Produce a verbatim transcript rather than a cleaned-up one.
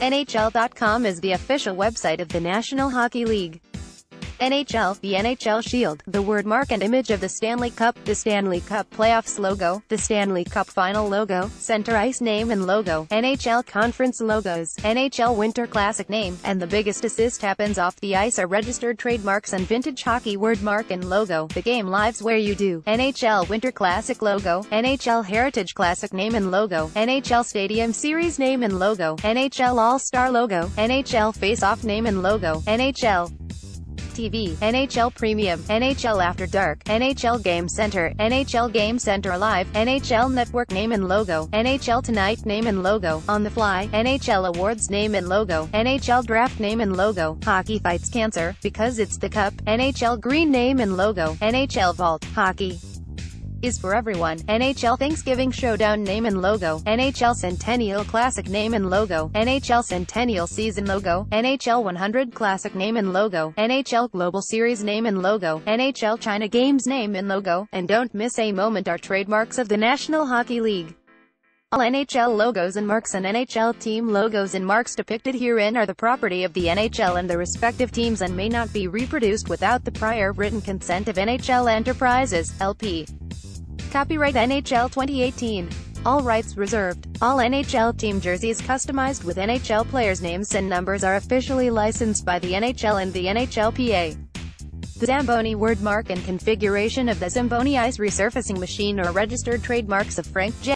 N H L dot com is the official website of the National Hockey League. N H L, the N H L shield, the wordmark and image of the Stanley Cup, the Stanley Cup playoffs logo, the Stanley Cup final logo, center ice name and logo, N H L conference logos, N H L Winter Classic name, and the biggest assist happens off the ice are registered trademarks and vintage hockey wordmark and logo. The game lives where you do, N H L Winter Classic logo, N H L Heritage Classic name and logo, N H L Stadium Series name and logo, N H L All-Star logo, N H L Face-Off name and logo, N H L T V, N H L Premium, N H L After Dark, N H L Game Center, N H L Game Center Live, N H L Network name and logo, N H L Tonight name and logo, On the Fly, N H L Awards name and logo, N H L Draft name and logo, Hockey Fights Cancer, because it's the cup, N H L Green name and logo, N H L Vault, Hockey is for everyone, N H L Thanksgiving Showdown name and logo, N H L Centennial Classic name and logo, N H L Centennial Season logo, N H L one hundred Classic name and logo, N H L Global Series name and logo, N H L China Games name and logo, and Don't Miss a Moment are trademarks of the National Hockey League. All N H L logos and marks and N H L team logos and marks depicted herein are the property of the N H L and the respective teams and may not be reproduced without the prior written consent of N H L Enterprises, L P. Copyright N H L twenty eighteen. All rights reserved. All N H L team jerseys customized with N H L players' names and numbers are officially licensed by the N H L and the N H L P A. The Zamboni wordmark and configuration of the Zamboni ice resurfacing machine are registered trademarks of Frank J